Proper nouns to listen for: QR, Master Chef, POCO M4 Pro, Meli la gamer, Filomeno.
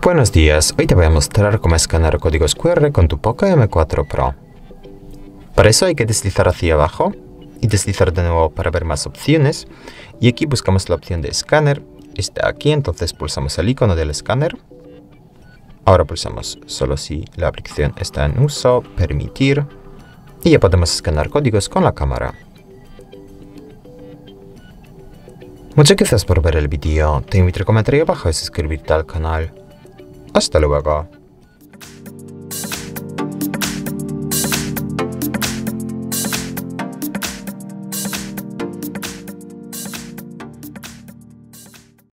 Buenos días, hoy te voy a mostrar cómo escanear códigos QR con tu POCO M4 Pro. Para eso hay que deslizar hacia abajo y deslizar de nuevo para ver más opciones, y aquí buscamos la opción de escáner. Está aquí, entonces pulsamos el icono del escáner. Ahora pulsamos solo si la aplicación está en uso, permitir, y ya podemos escanear códigos con la cámara. Muchas gracias por ver el vídeo, te invito a comentar abajo y suscribirte al canal. Hasta luego.